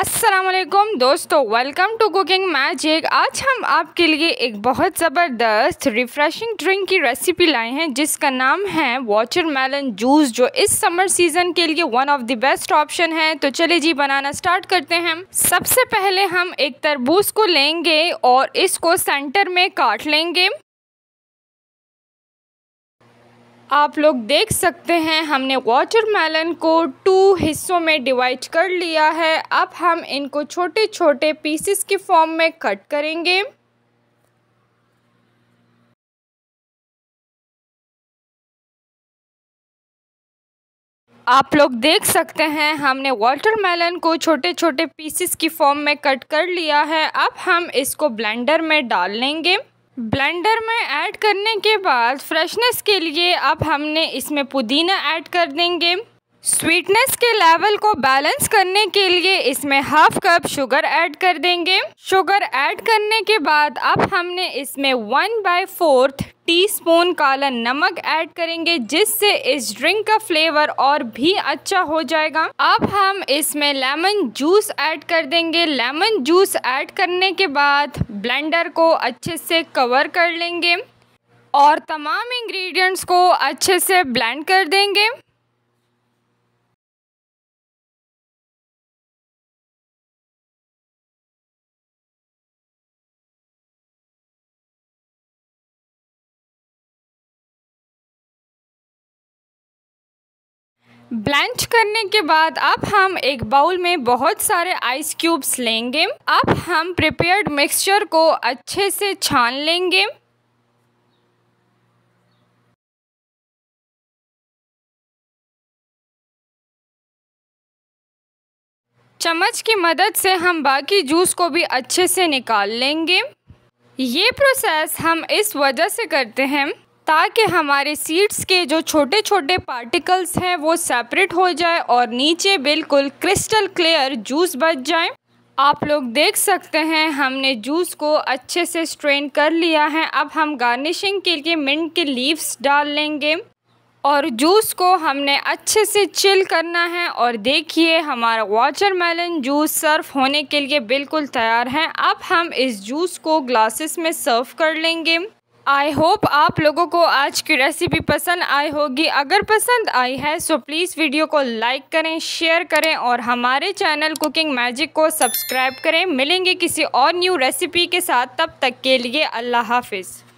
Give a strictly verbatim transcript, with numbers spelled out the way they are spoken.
अस्सलामुअलैकुम दोस्तों, welcome to cooking magic. आज हम आपके लिए एक बहुत ज़बरदस्त रिफ़्रेशिंग ड्रिंक की रेसिपी लाए हैं जिसका नाम है वाटरमेलन जूस, जो इस समर सीज़न के लिए one of the best option है। तो चलिए जी बनाना स्टार्ट करते हैं। सबसे पहले हम एक तरबूज को लेंगे और इसको सेंटर में काट लेंगे। आप लोग देख सकते हैं हमने वाटरमेलन को टू हिस्सों में डिवाइड कर लिया है। अब हम इनको छोटे छोटे पीसेस के फॉर्म में कट करेंगे। आप लोग देख सकते हैं हमने वाटरमेलन को छोटे छोटे पीसेस की फॉर्म में कट कर लिया है। अब हम इसको ब्लेंडर में डाल लेंगे। ब्लेंडर में ऐड करने के बाद फ्रेशनेस के लिए अब हमने इसमें पुदीना ऐड कर देंगे। स्वीटनेस के लेवल को बैलेंस करने के लिए इसमें हाफ कप शुगर ऐड कर देंगे। शुगर ऐड करने के बाद अब हमने इसमें one by fourth teaspoon काला नमक ऐड करेंगे, जिससे इस ड्रिंक का फ्लेवर और भी अच्छा हो जाएगा। अब हम इसमें लेमन जूस ऐड कर देंगे। लेमन जूस ऐड करने के बाद ब्लेंडर को अच्छे से कवर कर लेंगे और तमाम इंग्रेडिएंट्स को अच्छे से ब्लेंड कर देंगे। ब्लेंड करने के बाद अब हम एक बाउल में बहुत सारे आइस क्यूब्स लेंगे। अब हम प्रिपेयर्ड मिक्सचर को अच्छे से छान लेंगे। चम्मच की मदद से हम बाकी जूस को भी अच्छे से निकाल लेंगे। ये प्रोसेस हम इस वजह से करते हैं ताकि हमारे सीड्स के जो छोटे छोटे पार्टिकल्स हैं वो सेपरेट हो जाए और नीचे बिल्कुल क्रिस्टल क्लियर जूस बच जाए। आप लोग देख सकते हैं हमने जूस को अच्छे से स्ट्रेन कर लिया है। अब हम गार्निशिंग के लिए मिंट के लीव्स डाल लेंगे और जूस को हमने अच्छे से चिल करना है। और देखिए हमारा वाटरमेलन जूस सर्व होने के लिए बिल्कुल तैयार है। अब हम इस जूस को ग्लासेस में सर्व कर लेंगे। आई होप आप लोगों को आज की रेसिपी पसंद आई होगी। अगर पसंद आई है सो प्लीज़ वीडियो को लाइक करें, शेयर करें और हमारे चैनल कुकिंग मैजिक को सब्सक्राइब करें। मिलेंगे किसी और न्यू रेसिपी के साथ, तब तक के लिए अल्लाह हाफिज़।